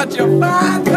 But you're fine.